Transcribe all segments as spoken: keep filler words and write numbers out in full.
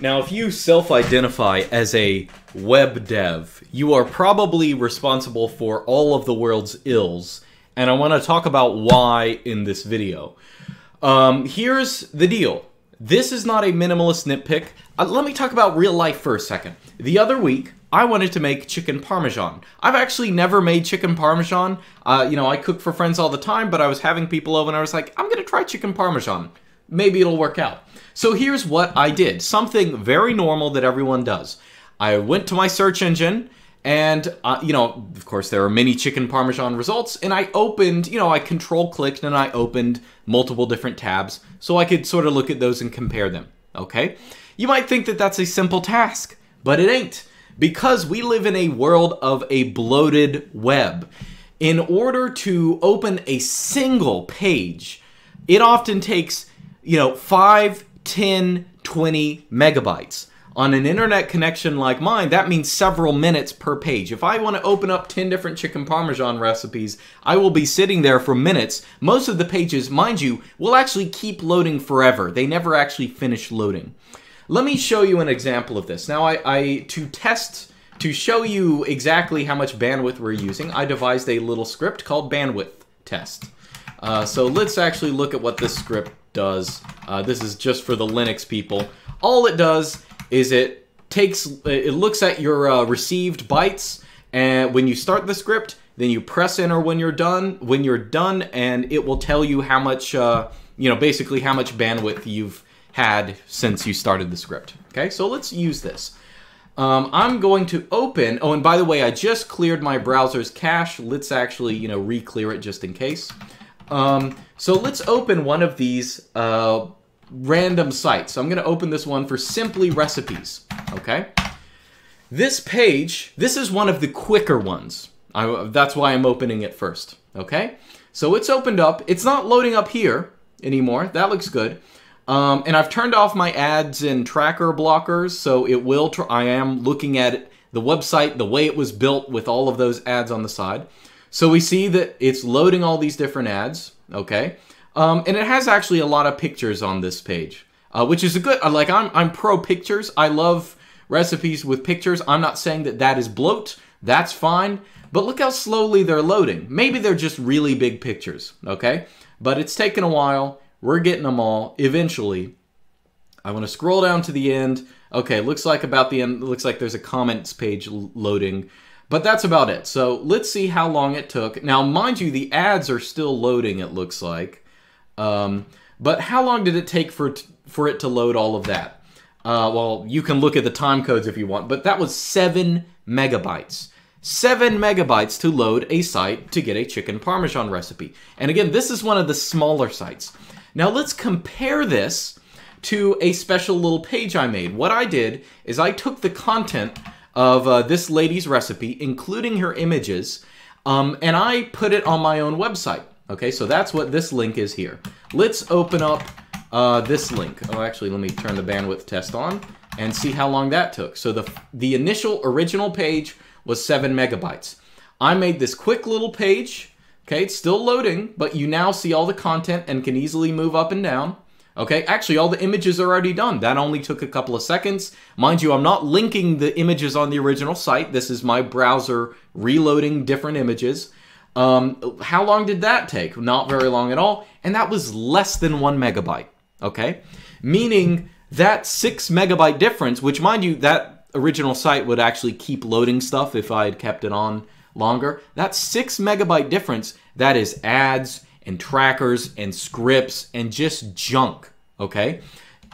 Now, if you self-identify as a web dev, you are probably responsible for all of the world's ills, and I want to talk about why in this video. Um, here's the deal. This is not a minimalist nitpick. Uh, let me talk about real life for a second. The other week, I wanted to make chicken parmesan. I've actually never made chicken parmesan. Uh, you know, I cook for friends all the time, but I was having people over and I was like, I'm gonna try chicken parmesan. Maybe it'll work out. So here's what I did. Something very normal that everyone does. I went to my search engine and, uh, you know, of course there are many chicken parmesan results, and I opened, you know, I control clicked and I opened multiple different tabs so I could sort of look at those and compare them, okay? You might think that that's a simple task, but it ain't, because we live in a world of a bloated web. In order to open a single page, it often takes, you know, five, ten, twenty megabytes. On an internet connection like mine, that means several minutes per page. If I want to open up ten different chicken parmesan recipes, I will be sitting there for minutes. Most of the pages, mind you, will actually keep loading forever. They never actually finish loading. Let me show you an example of this. Now, I, I to test, to show you exactly how much bandwidth we're using, I devised a little script called Bandwidth Test. Uh, so let's actually look at what this script does. Uh, this is just for the Linux people. All it does is it takes, it looks at your uh, received bytes, and when you start the script, then you press enter when you're done, when you're done, and it will tell you how much, uh, you know, basically how much bandwidth you've had since you started the script. Okay, so let's use this. Um, I'm going to open, oh, and by the way, I just cleared my browser's cache. Let's actually, you know, re-clear it just in case. Um, so let's open one of these uh, random sites. So I'm going to open this one for Simply Recipes, okay? This page, this is one of the quicker ones. I, that's why I'm opening it first, okay? So it's opened up. It's not loading up here anymore. That looks good. Um, and I've turned off my ads and tracker blockers, so it will, tr I am looking at the website, the way it was built with all of those ads on the side. So we see that it's loading all these different ads, okay? Um, and it has actually a lot of pictures on this page, uh, which is a good, like I'm, I'm pro pictures. I love recipes with pictures. I'm not saying that that is bloat, that's fine, but look how slowly they're loading. Maybe they're just really big pictures, okay? But it's taken a while. We're getting them all eventually. I want to scroll down to the end. Okay, looks like about the end, looks like there's a comments page loading, but that's about it. So let's see how long it took. Now, mind you, the ads are still loading, it looks like. Um, but how long did it take for, t for it to load all of that? Uh, well, you can look at the time codes if you want, but that was seven megabytes. Seven megabytes to load a site to get a chicken parmesan recipe. And again, this is one of the smaller sites. Now let's compare this to a special little page I made. What I did is I took the content of uh, this lady's recipe, including her images, um, and I put it on my own website. Okay, so that's what this link is here. Let's open up uh, this link. Oh, actually, let me turn the bandwidth test on and see how long that took. So the, the initial original page was seven megabytes. I made this quick little page. Okay, it's still loading, but you now see all the content and can easily move up and down. Okay, actually all the images are already done. That only took a couple of seconds. Mind you, I'm not linking the images on the original site. This is my browser reloading different images. Um, how long did that take? Not very long at all. And that was less than one megabyte, okay? Meaning that six megabyte difference, which mind you, that original site would actually keep loading stuff if I had kept it on longer. That six megabyte difference, that is ads and trackers and scripts and just junk, okay?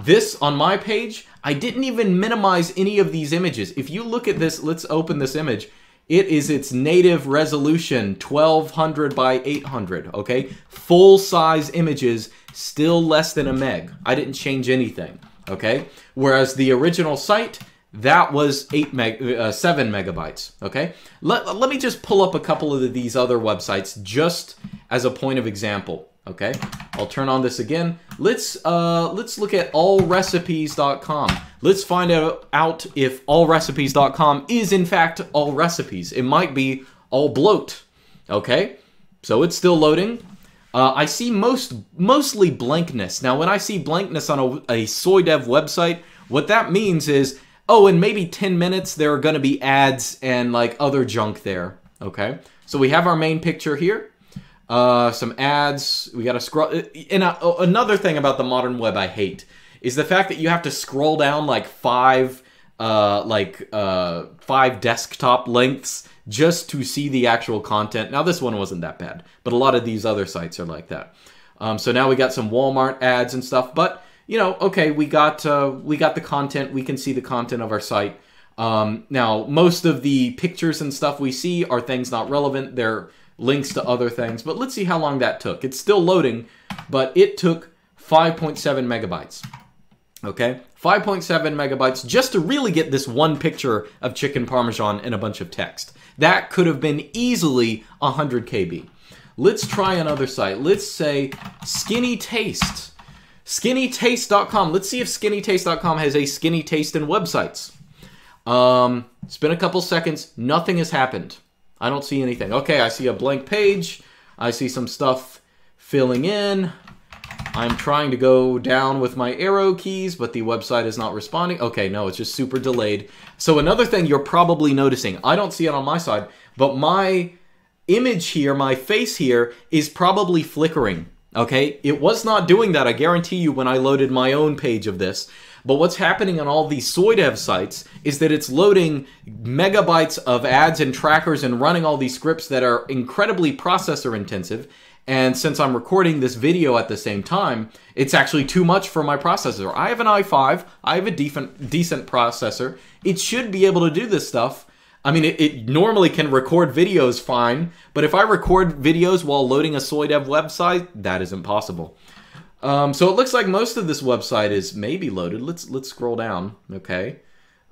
This on my page, I didn't even minimize any of these images. If you look at this, let's open this image. It is its native resolution, twelve hundred by eight hundred, okay? Full size images, still less than a meg. I didn't change anything, okay? Whereas the original site, that was eight meg, uh, seven megabytes, okay? Let, let me just pull up a couple of these other websites just as a point of example, okay? I'll turn on this again. Let's, uh, let's look at all recipes dot com. Let's find out if all recipes dot com is in fact all recipes. It might be all bloat, okay? So it's still loading. Uh, I see most mostly blankness. Now, when I see blankness on a, a soy dev website, What that means is, oh, in maybe ten minutes, there are gonna be ads and like other junk there, okay? So we have our main picture here, uh, some ads, we gotta scroll. And uh, another thing about the modern web I hate is the fact that you have to scroll down like five, uh, like uh, five desktop lengths just to see the actual content. Now this one wasn't that bad, but a lot of these other sites are like that. Um, so now we got some Walmart ads and stuff, but you know, okay, we got uh, we got the content. We can see the content of our site. Um, now, most of the pictures and stuff we see are things not relevant. They're links to other things, but let's see how long that took. It's still loading, but it took five point seven megabytes. Okay, five point seven megabytes just to really get this one picture of chicken parmesan and a bunch of text. That could have been easily one hundred K B. Let's try another site. Let's say Skinny Taste. Skinny Taste dot com. Let's see if Skinny Taste dot com has a Skinny Taste in websites. Um, it's been a couple seconds. Nothing has happened. I don't see anything. Okay, I see a blank page. I see some stuff filling in. I'm trying to go down with my arrow keys, but the website is not responding. Okay, no, it's just super delayed. So another thing you're probably noticing, I don't see it on my side, but my image here, my face here, is probably flickering, okay? It was not doing that, I guarantee you, when I loaded my own page of this. But what's happening on all these soy dev sites is that it's loading megabytes of ads and trackers and running all these scripts that are incredibly processor intensive. And since I'm recording this video at the same time, it's actually too much for my processor. I have an i five, I have a decent, decent processor. It should be able to do this stuff. I mean, it, it normally can record videos fine, but if I record videos while loading a soy dev website, that is impossible. Um, so it looks like most of this website is maybe loaded. Let's let's scroll down, okay.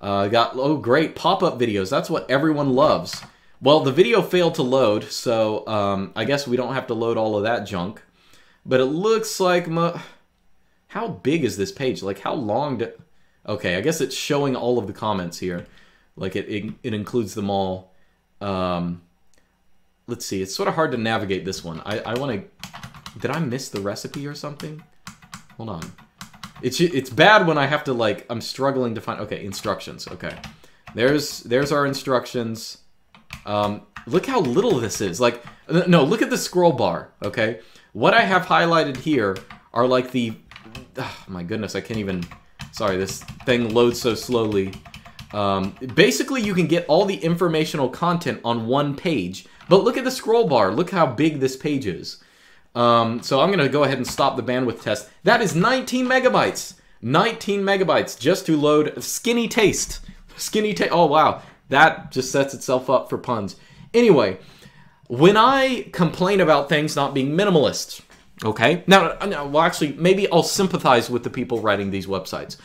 Uh, got, oh great, pop-up videos, that's what everyone loves. Well, the video failed to load, so um, I guess we don't have to load all of that junk. But it looks like, mo how big is this page? Like, how long do, okay, I guess it's showing all of the comments here. Like, it, it, it includes them all. Um, let's see, it's sort of hard to navigate this one. I, I wanna, did I miss the recipe or something? Hold on. It's, it's bad when I have to, like, I'm struggling to find, okay, instructions, okay. There's, there's our instructions. Um, look how little this is. Like, no, look at the scroll bar, okay? What I have highlighted here are like the, oh my goodness, I can't even, sorry, this thing loads so slowly. Um, basically, you can get all the informational content on one page, but look at the scroll bar. Look how big this page is. Um, so I'm gonna go ahead and stop the bandwidth test. That is nineteen megabytes. nineteen megabytes just to load Skinny Taste. Skinny Taste, oh wow. That just sets itself up for puns. Anyway, when I complain about things not being minimalist, okay? Now, now, well, actually, maybe I'll sympathize with the people writing these websites.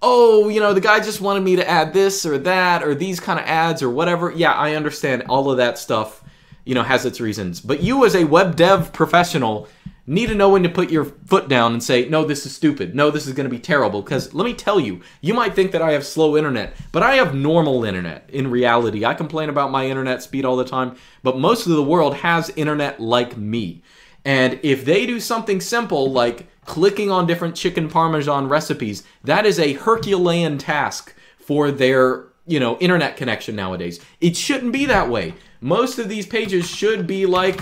Oh, you know, the guy just wanted me to add this or that or these kind of ads or whatever. Yeah, I understand all of that stuff, you know, has its reasons. But you as a web dev professional need to know when to put your foot down and say, no, this is stupid. No, this is going to be terrible. Because let me tell you, you might think that I have slow internet, but I have normal internet in reality. I complain about my internet speed all the time, but most of the world has internet like me. And if they do something simple like clicking on different chicken parmesan recipes, that is a Herculean task for their, you know, internet connection nowadays. It shouldn't be that way. Most of these pages should be like...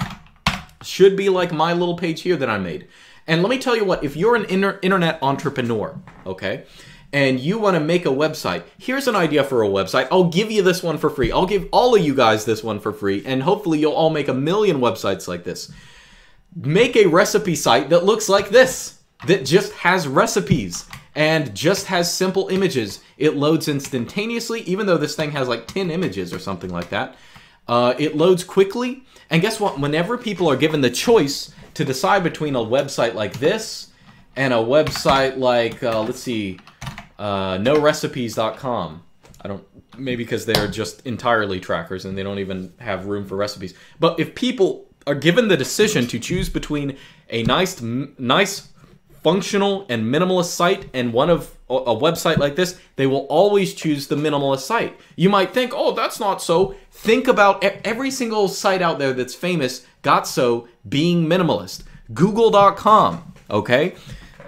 should be like my little page here that I made. And let me tell you what, if you're an inter internet entrepreneur, okay, and you want to make a website, here's an idea for a website. I'll give you this one for free. I'll give all of you guys this one for free, and hopefully you'll all make a million websites like this. Make a recipe site that looks like this, that just has recipes and just has simple images. It loads instantaneously, even though this thing has like ten images or something like that. Uh, it loads quickly, and guess what? Whenever people are given the choice to decide between a website like this and a website like, uh, let's see, uh, no recipes dot com. I don't, maybe because they're just entirely trackers and they don't even have room for recipes. But if people are given the decision to choose between a nice, nice, functional and minimalist site and one of a website like this, they will always choose the minimalist site. You might think, oh, that's not so. Think about every single site out there that's famous got so being minimalist. Google dot com, okay?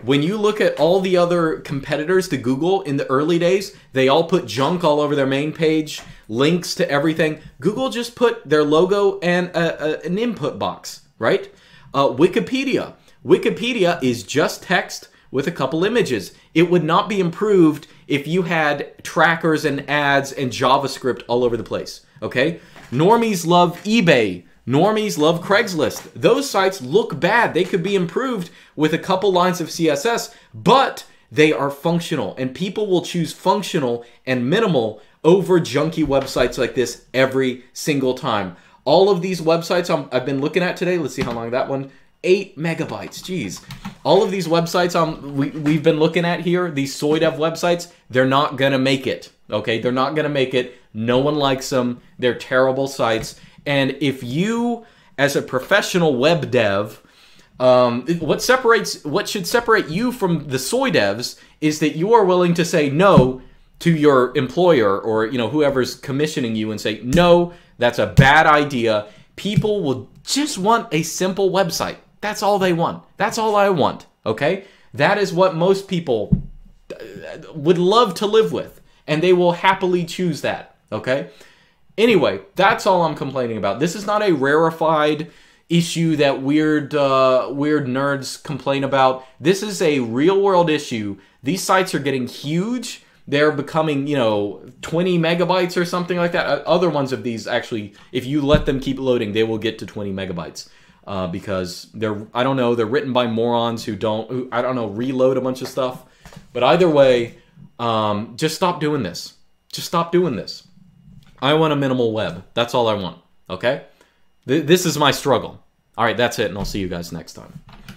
When you look at all the other competitors to Google in the early days, they all put junk all over their main page, links to everything. Google just put their logo and a, a, an input box, right? Uh, Wikipedia. Wikipedia is just text with a couple images. It would not be improved if you had trackers and ads and JavaScript all over the place, okay? Normies love eBay. Normies love Craigslist. Those sites look bad. They could be improved with a couple lines of C S S, but they are functional, and people will choose functional and minimal over junky websites like this every single time. All of these websites I'm, I've been looking at today, let's see how long that one, eight megabytes, geez. All of these websites um, we, we've been looking at here, these soy dev websites, they're not gonna make it, okay? They're not gonna make it. No one likes them. They're terrible sites. And if you, as a professional web dev, um, what separates, what should separate you from the soy devs is that you are willing to say no to your employer or, you know, whoever's commissioning you and say, no, that's a bad idea. People will just want a simple website. That's all they want. That's all I want, okay? That is what most people would love to live with, and they will happily choose that, okay? Anyway, that's all I'm complaining about. This is not a rarefied issue that weird, uh, weird nerds complain about. This is a real-world issue. These sites are getting huge. They're becoming, you know, twenty megabytes or something like that. Other ones of these, actually, if you let them keep loading, they will get to twenty megabytes uh, because they're, I don't know, they're written by morons who don't, who, I don't know, reload a bunch of stuff. But either way, um, just stop doing this. Just stop doing this. I want a minimal web. That's all I want, okay? Th- this is my struggle. All right, that's it, and I'll see you guys next time.